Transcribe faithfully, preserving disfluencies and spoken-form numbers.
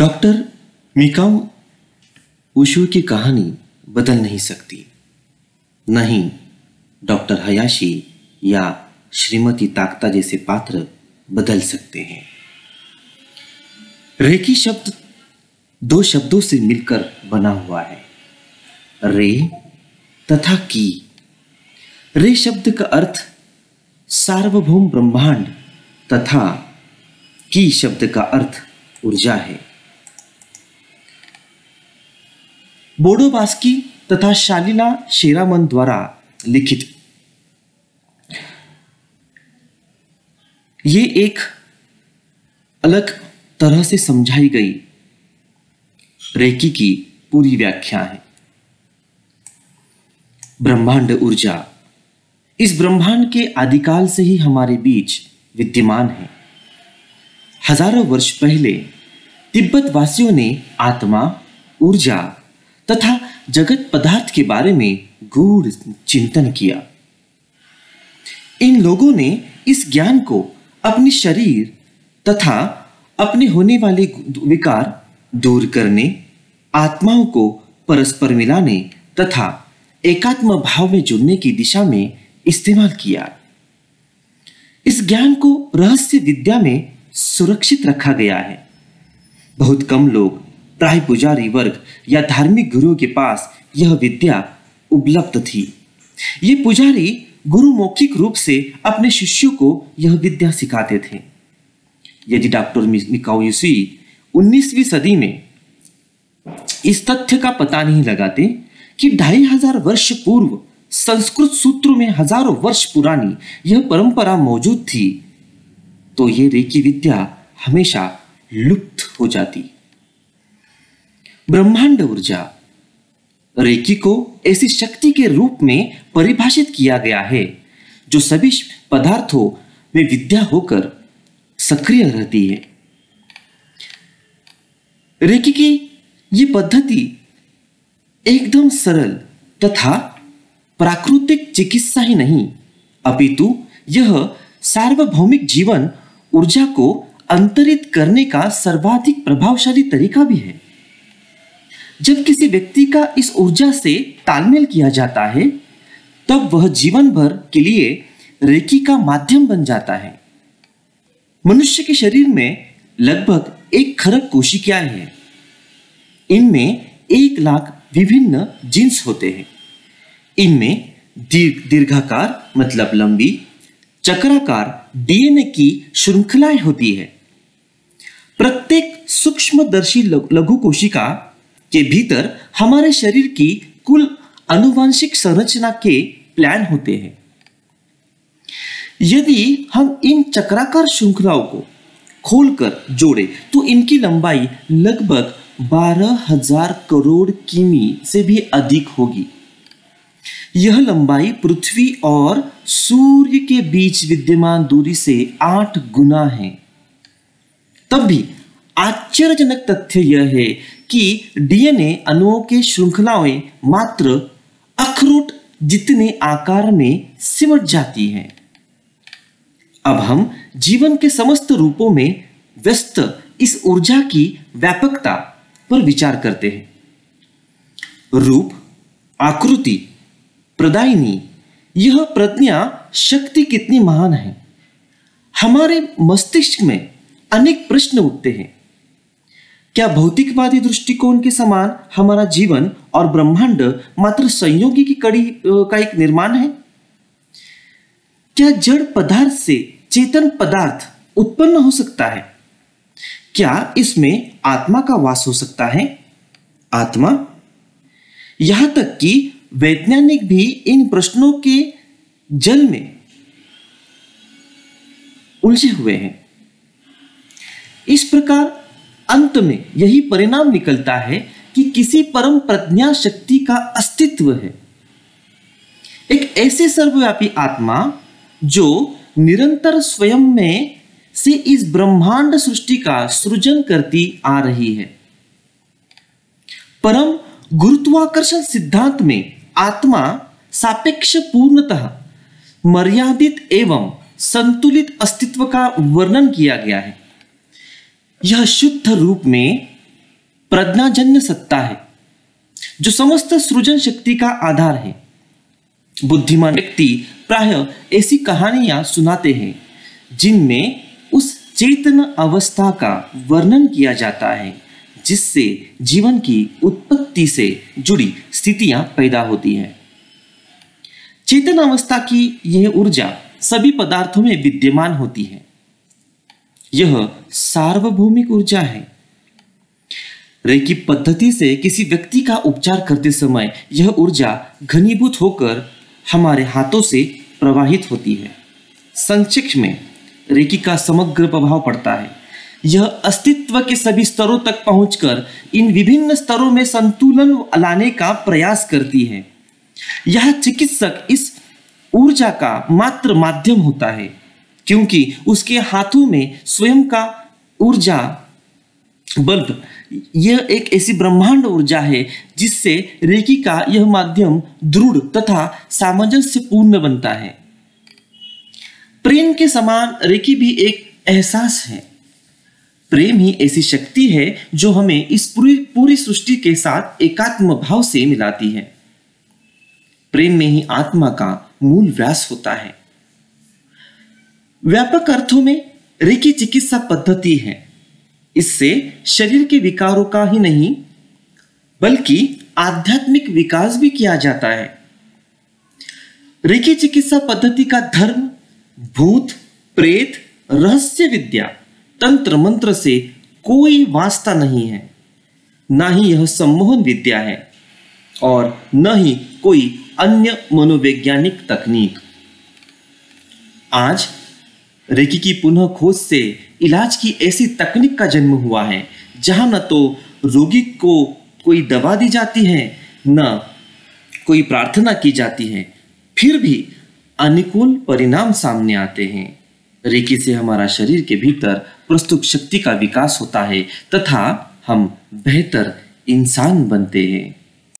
Doctor Mikao उशो की कहानी बदल नहीं सकती, न ही डॉक्टर हयाशी या श्रीमती ताकता जैसे पात्र बदल सकते हैं। रेकी शब्द दो शब्दों से मिलकर बना हुआ है, रे तथा की। रे शब्द का अर्थ सार्वभौम ब्रह्मांड तथा की शब्द का अर्थ ऊर्जा है। बोडो बास्की तथा शालिना शेरामन द्वारा लिखित ये एक अलग तरह से समझाई गई रेकी की पूरी व्याख्या है। ब्रह्मांड ऊर्जा इस ब्रह्मांड के आदिकाल से ही हमारे बीच विद्यमान है। हजारों वर्ष पहले तिब्बत वासियों ने आत्मा, ऊर्जा तथा जगत पदार्थ के बारे में गूढ़ चिंतन किया। इन लोगों ने इस ज्ञान को अपने शरीर तथा अपने होने वाले विकार दूर करने, आत्माओं को परस्पर मिलाने तथा एकात्म भाव में जुड़ने की दिशा में इस्तेमाल किया। इस ज्ञान को रहस्य विद्या में सुरक्षित रखा गया है। बहुत कम लोग, प्राय पुजारी वर्ग या धार्मिक गुरुओं के पास यह विद्या उपलब्ध थी। ये पुजारी गुरु मौखिक रूप से अपने शिष्यों को यह विद्या सिखाते थे। यदि डॉक्टर मिकाओ उशो उन्नीसवीं सदी में इस तथ्य का पता नहीं लगाते कि ढाई हजार वर्ष पूर्व संस्कृत सूत्रों में हजारों वर्ष पुरानी यह परंपरा मौजूद थी, तो यह रेकी विद्या हमेशा लुप्त हो जाती। ब्रह्मांड ऊर्जा रेकी को ऐसी शक्ति के रूप में परिभाषित किया गया है जो सभी पदार्थों में विद्या होकर सक्रिय रहती है। रेकी की ये पद्धति एकदम सरल तथा प्राकृतिक चिकित्सा ही नहीं, अपितु यह सार्वभौमिक जीवन ऊर्जा को अंतरित करने का सर्वाधिक प्रभावशाली तरीका भी है। जब किसी व्यक्ति का इस ऊर्जा से तालमेल किया जाता है, तब वह जीवन भर के लिए रेकी का माध्यम बन जाता है। मनुष्य के शरीर में लगभग एक खरब कोशिकाएं हैं। इनमें एक लाख विभिन्न जीन्स होते हैं। इनमें दीर्घ दीर्घाकार मतलब लंबी, चक्राकार डीएनए की श्रृंखलाएं होती है। प्रत्येक सूक्ष्मदर्शी लघु कोशिका के भीतर हमारे शरीर की कुल अनुवांशिक संरचना के प्लान होते हैं। यदि हम इन चक्राकार श्रृंखलाओं को खोलकर जोड़े तो इनकी लंबाई लगभग बारह हजार करोड़ किमी से भी अधिक होगी। यह लंबाई पृथ्वी और सूर्य के बीच विद्यमान दूरी से आठ गुना है। तब भी आश्चर्यजनक तथ्य यह है कि डीएनए अणुओं के श्रृंखलाएं मात्र अखरोट जितने आकार में सिमट जाती हैं। अब हम जीवन के समस्त रूपों में व्यस्त इस ऊर्जा की व्यापकता पर विचार करते हैं। रूप, आकृति, प्रदायिनी, यह प्रज्ञा शक्ति कितनी महान है। हमारे मस्तिष्क में अनेक प्रश्न उठते हैं। क्या भौतिकवादी दृष्टिकोण के समान हमारा जीवन और ब्रह्मांड मात्र संयोगी की कड़ी का एक निर्माण है? क्या जड़ पदार्थ से चेतन पदार्थ उत्पन्न हो सकता है? क्या इसमें आत्मा का वास हो सकता है? आत्मा, यहां तक कि वैज्ञानिक भी इन प्रश्नों के जल में उलझे हुए हैं। इस प्रकार अंत में यही परिणाम निकलता है कि किसी परम प्रज्ञा शक्ति का अस्तित्व है, एक ऐसे सर्वव्यापी आत्मा जो निरंतर स्वयं में से इस ब्रह्मांड सृष्टि का सृजन करती आ रही है। परम गुरुत्वाकर्षण सिद्धांत में आत्मा सापेक्ष पूर्णतः मर्यादित एवं संतुलित अस्तित्व का वर्णन किया गया है। यह शुद्ध रूप में प्रज्ञाजन्य सत्ता है जो समस्त सृजन शक्ति का आधार है। बुद्धिमान व्यक्ति प्रायः ऐसी कहानियां सुनाते हैं जिनमें उस चेतन अवस्था का वर्णन किया जाता है जिससे जीवन की उत्पत्ति से जुड़ी स्थितियां पैदा होती हैं। चेतन अवस्था की यह ऊर्जा सभी पदार्थों में विद्यमान होती है। यह सार्वभौमिक ऊर्जा है। रेकी पद्धति से किसी व्यक्ति का उपचार करते समय यह ऊर्जा घनीभूत होकर हमारे हाथों से प्रवाहित होती है। संक्षिप्त में रेकी का समग्र प्रभाव पड़ता है। यह अस्तित्व के सभी स्तरों तक पहुंचकर इन विभिन्न स्तरों में संतुलन लाने का प्रयास करती है। यह चिकित्सक इस ऊर्जा का मात्र माध्यम होता है क्योंकि उसके हाथों में स्वयं का ऊर्जा बल्ब यह एक ऐसी ब्रह्मांड ऊर्जा है जिससे रेकी का यह माध्यम दृढ़ तथा सामंजस्यपूर्ण बनता है। प्रेम के समान रेकी भी एक एहसास है। प्रेम ही ऐसी शक्ति है जो हमें इस पूरी पूरी सृष्टि के साथ एकात्म भाव से मिलाती है। प्रेम में ही आत्मा का मूल व्यास होता है। व्यापक अर्थों में रेकी चिकित्सा पद्धति है। इससे शरीर के विकारों का ही नहीं बल्कि आध्यात्मिक विकास भी किया जाता है। रेकी चिकित्सा पद्धति का धर्म भूत प्रेत रहस्य विद्या तंत्र मंत्र से कोई वास्ता नहीं है। ना ही यह सम्मोहन विद्या है और न ही कोई अन्य मनोवैज्ञानिक तकनीक। आज रेकी की पुनः खोज से इलाज की ऐसी तकनीक का जन्म हुआ है जहां न तो रोगी को कोई दवा दी जाती है न कोई प्रार्थना की जाती है, फिर भी अनुकूल परिणाम सामने आते हैं। रेकी से हमारा शरीर के भीतर प्रस्तुत शक्ति का विकास होता है तथा हम बेहतर इंसान बनते हैं।